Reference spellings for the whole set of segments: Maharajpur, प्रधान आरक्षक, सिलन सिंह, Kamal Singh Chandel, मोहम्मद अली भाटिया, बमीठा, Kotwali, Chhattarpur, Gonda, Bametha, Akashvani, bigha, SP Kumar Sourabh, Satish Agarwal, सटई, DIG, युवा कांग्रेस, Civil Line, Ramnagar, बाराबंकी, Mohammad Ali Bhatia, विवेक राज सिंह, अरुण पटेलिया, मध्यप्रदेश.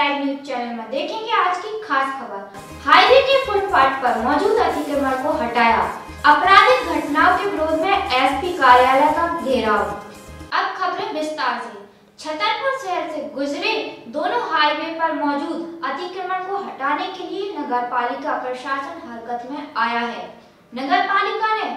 Live news channel में देखेंगे आज की खास खबर। हाईवे के फुटपाथ पर मौजूद अतिक्रमण को हटाया, आपराधिक घटनाओं के विरोध में एसपी कार्यालय का घेराव। अब खबरें विस्तार से। छतरपुर शहर से गुजरे दोनों हाईवे पर मौजूद अतिक्रमण को हटाने के लिए नगरपालिका प्रशासन हरकत में आया है। नगरपालिका ने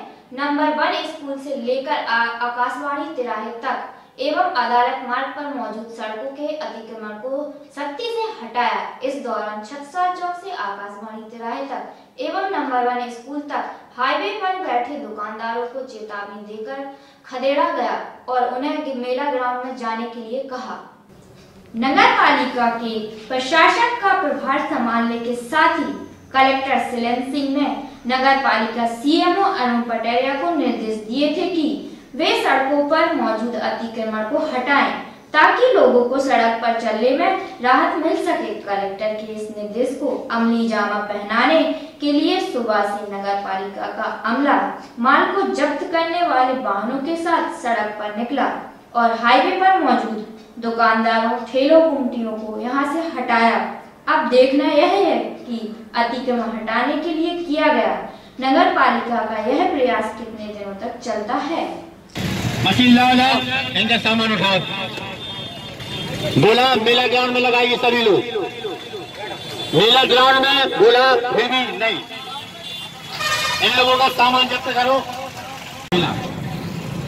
नंबर 1 स्कूल से लेकर आकाशवाणी तिराहे तक एवं अदालत मार्ग पर मौजूद सड़कों के अतिक्रमण को सख्ती से हटाया। इस दौरान छत्तर चौक से आकाशवाणी तिराहे तक एवं नंबर 1 स्कूल तक हाईवे पर बैठे दुकानदारों को चेतावनी देकर खदेड़ा गया और उन्हें मेला ग्राउंड में जाने के लिए कहा। नगरपालिका के प्रशासक का प्रभार संभालने के साथ ही कलेक्टर सिलन सिंह ने नगरपालिका सीएमओ अरुण पटेलिया को निर्देश दिए थे कि वे सड़कों पर मौजूद अतिक्रमण को हटाएं ताकि लोगों को सड़क पर चलने में राहत मिल सके। कलेक्टर के इस निर्देश को अमली जामा पहनाने के लिए सुबह से नगरपालिका का अमला माल को जब्त करने वाले वाहनों के साथ सड़क पर निकला और हाईवे पर मौजूद दुकानदारों, ठेलों, कुमटियों को यहां से हटाया। अब देखना यह है कि अतिक्रमण हटाने के लिए किया गया नगरपालिका का यह प्रयास कितने दिनों तक चलता है। मशीन लाओ, इनका सामान उठाओ, बोला मेला ग्राउंड में लगाइए सभी लोग। मेला ग्राउंड में बोला फिर भी नहीं, इन लोगों का सामान जब्त करो।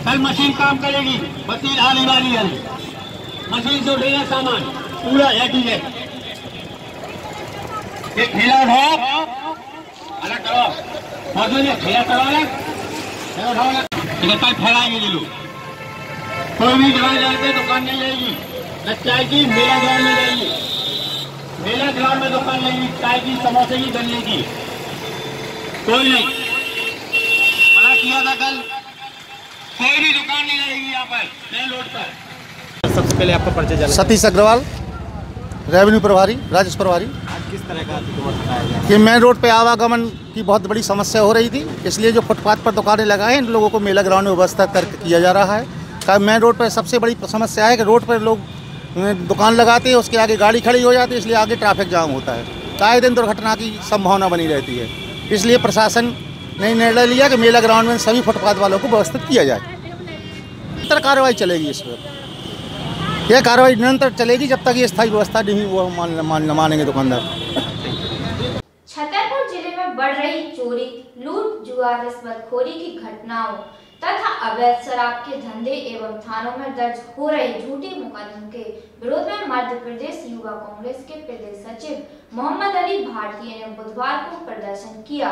कल मशीन काम करेगी, मशीन आने वाली है, मशीन से उठेगा सामान पूरा है। ठेला उठाओ, अलग करो, मजदूर ठेला करो, अलग फैलाएंगे। लोग कोई भी ग्राउंड जाते दुकान नहीं जाएगी, न चाय की, मेला ग्राउंड में जाएगी। मेला ग्राउंड में दुकान लेगी, चाय की, समोसे की, गन्ने की, कोई नहीं। बड़ा किया था कल, कोई भी दुकान नहीं जाएगी यहाँ पर मेन रोड पर। सबसे पहले आपका परिचय। सतीश अग्रवाल, रेवेन्यू प्रभारी, राजस्व प्रभारी। किस तरह का कि मेन रोड पे आवागमन की बहुत बड़ी समस्या हो रही थी, इसलिए जो फुटपाथ पर दुकानें लगाए इन लोगों को मेला ग्राउंड में व्यवस्था करके किया जा रहा है। का मेन रोड पे सबसे बड़ी समस्या है कि रोड पर लोग दुकान लगाते हैं, उसके आगे गाड़ी खड़ी हो जाती है, इसलिए आगे ट्रैफिक जाम होता है, आए दिन दुर्घटना की संभावना बनी रहती है। इसलिए प्रशासन ने निर्णय लिया कि मेला ग्राउंड में सभी फुटपाथ वालों को व्यवस्थित किया जाए। निरंतर कार्रवाई चलेगी, इस पर यह कार्रवाई निरंतर चलेगी जब तक ये स्थायी व्यवस्था नहीं वो मानेंगे दुकानदार। छतरपुर जिले में बढ़ रही चोरी, लूट, जुआ, रिश्वतखोरी की घटनाओं तथा अवैध शराब के धंधे एवं थानों में दर्ज हो रहे झूठे मुकदमों के विरोध में मध्य प्रदेश युवा कांग्रेस के प्रदेश सचिव मोहम्मद अली भाटिया ने बुधवार को प्रदर्शन किया।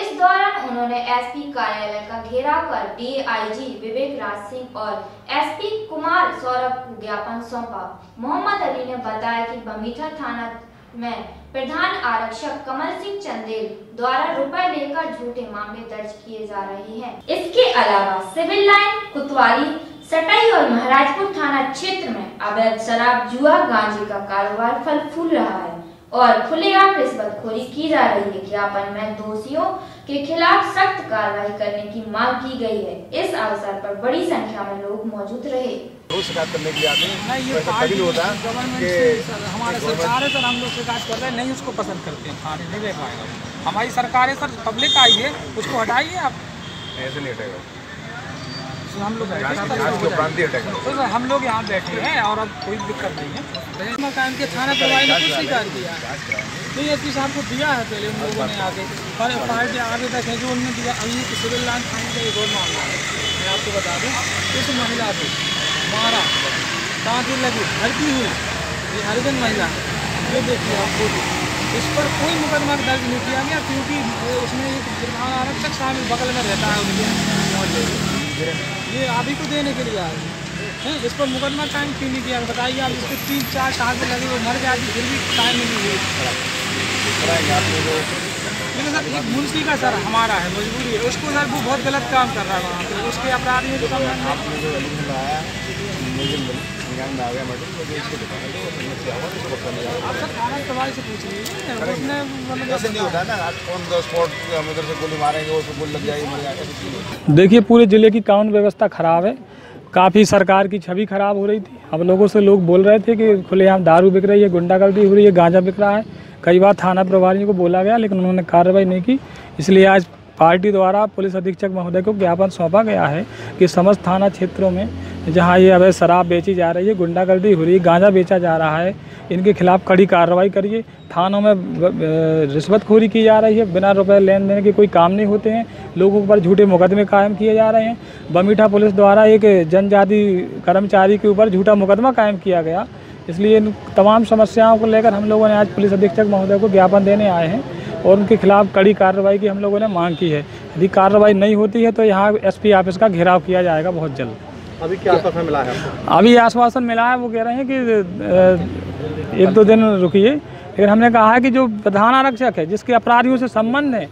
इस दौरान उन्होंने एसपी कार्यालय का घेराव कर डीआईजी विवेक राज सिंह और एसपी कुमार सौरभ को ज्ञापन सौंपा। मोहम्मद अली ने बताया कि बमेठा थाना में प्रधान आरक्षक कमल सिंह चंदेल द्वारा रुपए लेकर झूठे मामले दर्ज किए जा रहे हैं। इसके अलावा सिविल लाइन, कोतवाली, सटाई और महाराजपुर थाना क्षेत्र में अवैध शराब, जुआ, गांजे का कारोबार फल फूल रहा है और खुलेआम रिश्वतखोरी की जा रही है। ज्ञापन में दोषियों के खिलाफ सख्त कार्रवाई करने की मांग की गई है। इस अवसर पर बड़ी संख्या में लोग मौजूद रहे। शिकायत करने की हमारे सरकार है सर, हम लोग शिकायत कर रहे हैं, नहीं उसको पसंद करते हैं, खाने नहीं ले पाएगा। हमारी सरकार है सर, पब्लिक आई है, उसको हटाइए आप, ऐसे नहीं हटेगा। हम लोग यहाँ बैठे हैं और अब कोई दिक्कत नहीं है। मकान के थाना प्रभारी ने कुछ स्वीकार किया नहीं, एसपी साहब को दिया है पहले उन लोगों ने आगे, पर पार्टी आगे तक है जो उनने दिया। अभी सिविल लाइन थाने का एक और मामला है, मैं आपको बता दूँ, इस महिला को मारा, ताकि लगी हड़की हुई, ये हरिजन महिला, ये देखिए आपको इस पर कोई मुकदमा दर्ज नहीं किया गया क्योंकि उसमें प्रधान आरक्षक साहब बगल में रहता है उनके, ये अभी को देने के लिए आए, इस पर मुकदमा टाइम क्यों नहीं किया बताइए आप। इसको 3-4 साल लगे, वो मर जाती फिर भी टाइम नहीं हुई। लेकिन सर एक मुंशी का सर हमारा है, मजबूरी है उसको सर, वो बहुत गलत काम कर रहा है वहाँ पर, उसके अपराध में जो से पूछ लीजिए। देखिए पूरे ज़िले की कानून व्यवस्था खराब है काफ़ी सरकार की छवि खराब हो रही थी। अब लोगों से लोग बोल रहे थे कि खुलेआम दारू बिक रही है, गुंडागर्दी हो रही है, गांजा बिक रहा है। कई बार थाना प्रभारियों को बोला गया लेकिन उन्होंने कार्रवाई नहीं की। इसलिए आज पार्टी द्वारा पुलिस अधीक्षक महोदय को ज्ञापन सौंपा गया है कि समस्त थाना क्षेत्रों में जहाँ ये अवैध शराब बेची जा रही है, गुंडागर्दी हो रही है, गांजा बेचा जा रहा है, इनके खिलाफ कड़ी कार्रवाई करिए। थानों में रिश्वतखोरी की जा रही है, बिना रुपए लेन देन के कोई काम नहीं होते हैं, लोगों पर झूठे मुकदमे कायम किए जा रहे हैं। बमीठा पुलिस द्वारा एक जनजाति कर्मचारी के ऊपर झूठा मुकदमा कायम किया गया। इसलिए इन तमाम समस्याओं को लेकर हम लोगों ने आज पुलिस अधीक्षक महोदय को ज्ञापन देने आए हैं और उनके खिलाफ कड़ी कार्रवाई की हम लोगों ने मांग की है। यदि कार्रवाई नहीं होती है तो यहाँ SP ऑफिस का घेराव किया जाएगा बहुत जल्द। अभी क्या आश्वासन मिला है? अभी आश्वासन मिला है, वो कह रहे हैं कि 1-2 दिन रुकिए, लेकिन हमने कहा है कि जो प्रधान आरक्षक है जिसके अपराधियों से संबंध है,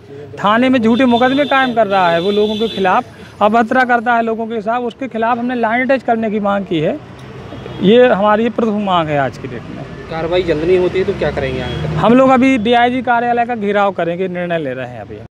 थाने में झूठे मुकदमे कायम कर रहा है, वो लोगों के खिलाफ अभद्रता करता है लोगों के साथ, उसके खिलाफ हमने लाइन अटैच करने की मांग की है। ये हमारी प्रथम मांग है आज की डेट में। कार्रवाई जल्द नहीं होती है तो क्या करेंगे? हम लोग अभी DIG कार्यालय का घेराव करेंगे, निर्णय ले रहे हैं अभी।